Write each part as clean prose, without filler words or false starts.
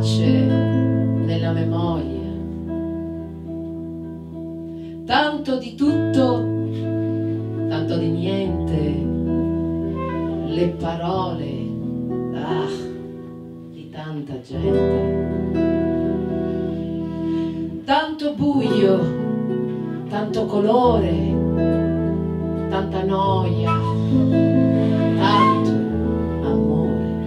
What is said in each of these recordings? tracce nella memoria, tanto di tutto, tanto di niente, le parole di tanta gente, tanto buio, tanto colore, tanta noia, tanto amore.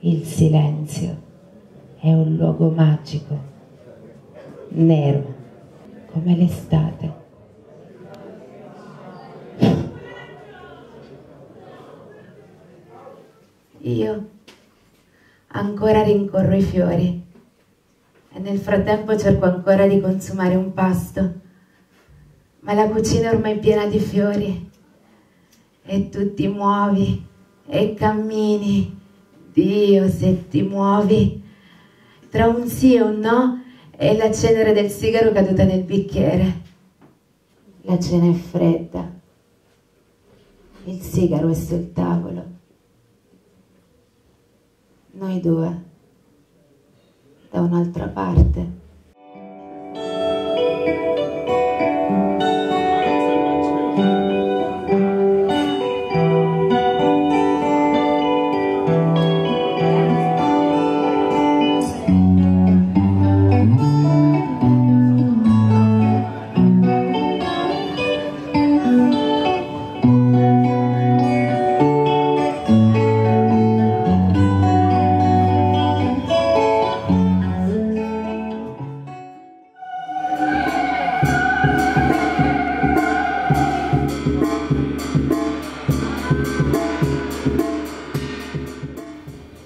Il silenzio è un luogo magico, nero, come l'estate. Io ancora rincorro i fiori e nel frattempo cerco ancora di consumare un pasto, ma la cucina è ormai piena di fiori e tu ti muovi e cammini, Dio se ti muovi, tra un sì e un no e la cenere del sigaro caduta nel bicchiere. La cena è fredda, il sigaro è sul tavolo, noi due da un'altra parte.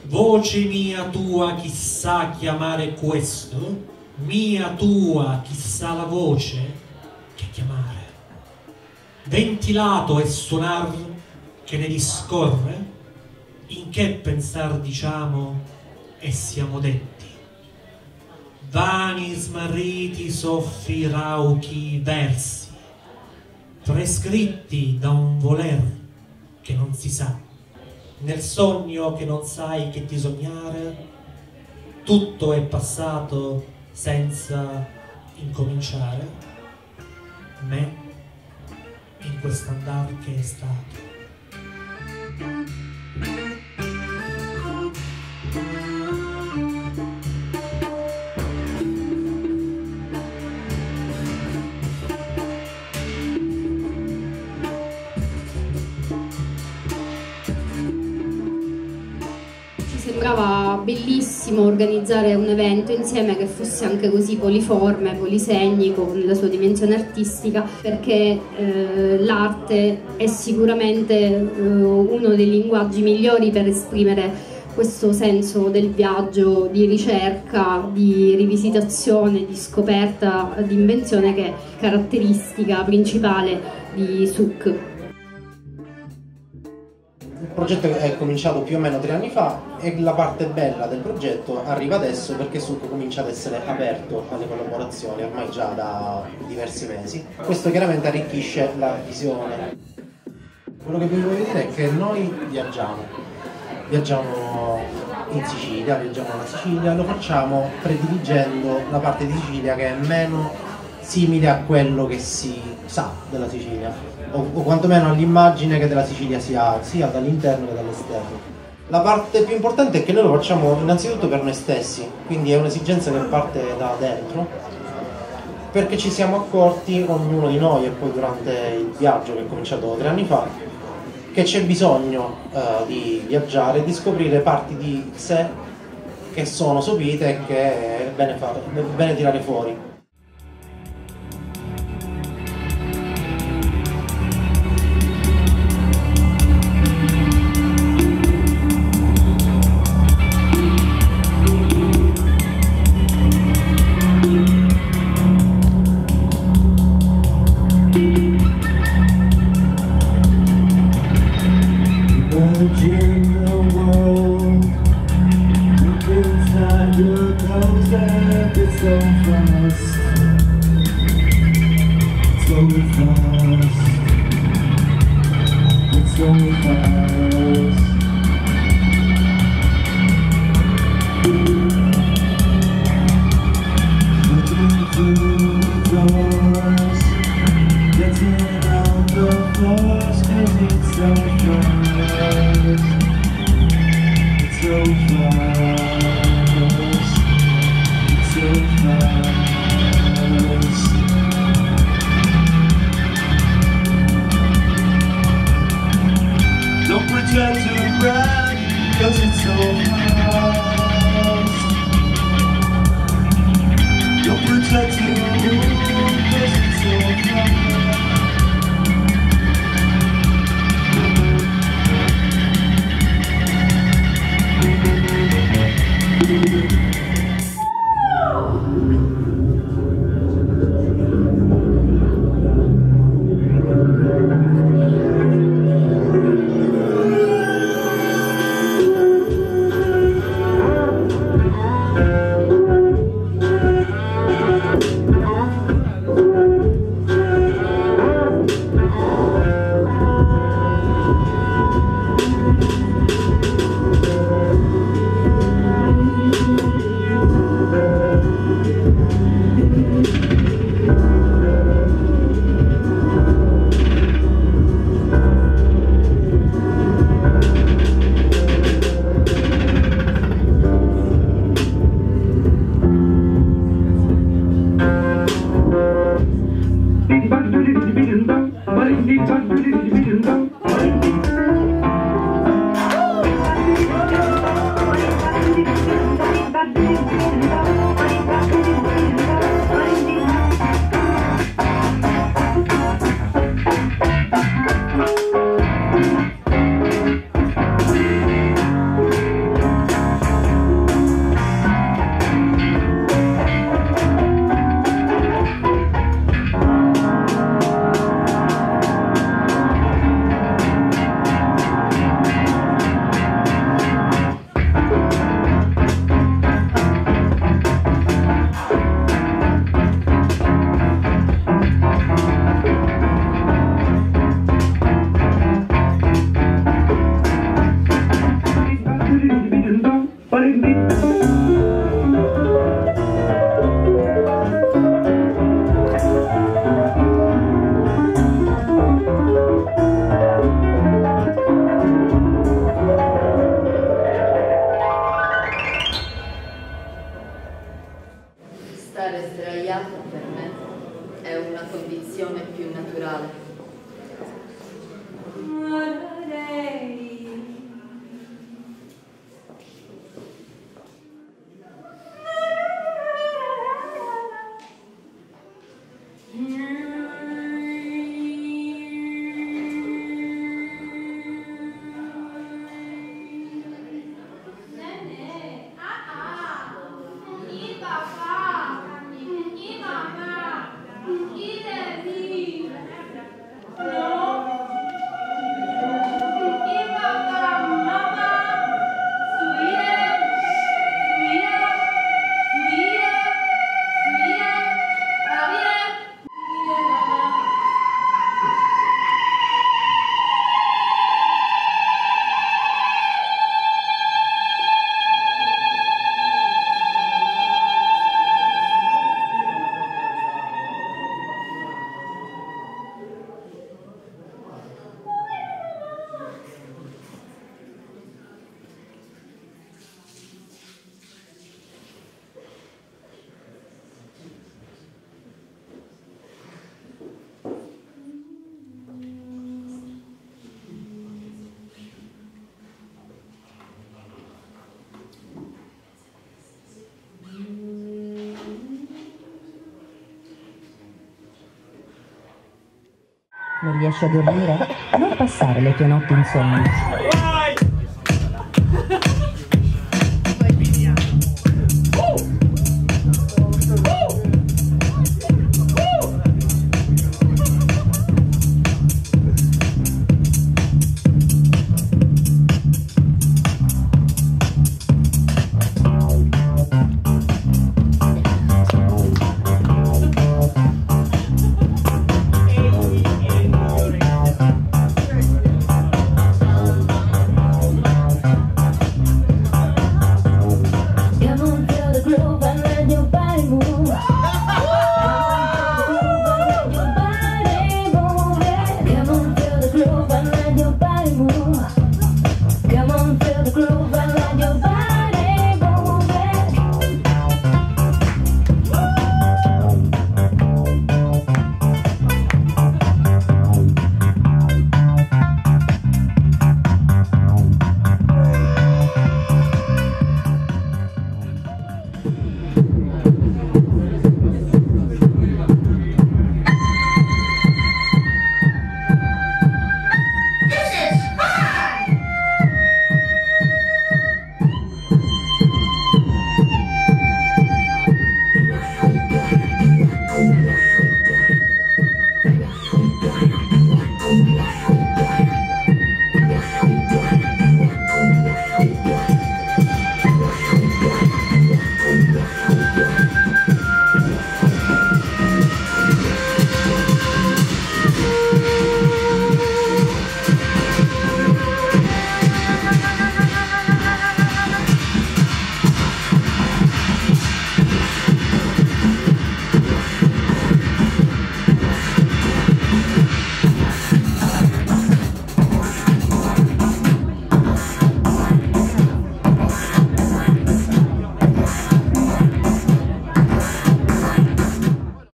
Voce mia tua chissà chiamare questo, mia tua chissà la voce che chiamare, ventilato è suonar che ne discorre, in che pensar diciamo e siamo detti, vani smarriti soffi rauchi versi, prescritti da un voler che non si sa, nel sogno che non sai che ti sognare, tutto è passato senza incominciare, me in quest'andar che è stato. Sembrava bellissimo organizzare un evento insieme che fosse anche così poliforme, polisegnico, con la sua dimensione artistica, perché l'arte è sicuramente uno dei linguaggi migliori per esprimere questo senso del viaggio, di ricerca, di rivisitazione, di scoperta, di invenzione, che è caratteristica principale di Suq. Il progetto è cominciato più o meno 3 anni fa e la parte bella del progetto arriva adesso perché Suq comincia ad essere aperto alle collaborazioni ormai già da diversi mesi. Questo chiaramente arricchisce la visione. Quello che vi voglio dire è che noi viaggiamo in Sicilia, viaggiamo alla Sicilia, lo facciamo prediligendo la parte di Sicilia che è meno simile a quello che si sa della Sicilia, o quantomeno all'immagine che della Sicilia si ha sia dall'interno che dall'esterno. La parte più importante è che noi lo facciamo innanzitutto per noi stessi, quindi è un'esigenza che parte da dentro, perché ci siamo accorti ognuno di noi e poi durante il viaggio che è cominciato 3 anni fa che c'è bisogno di viaggiare e di scoprire parti di sé che sono sopite e che è bene tirare fuori. Yes. Don't pretend to brag, cause it's so fast. Don't pretend to move, cause it's so Non riesci a dormire? Non passare le tue notti in sogno.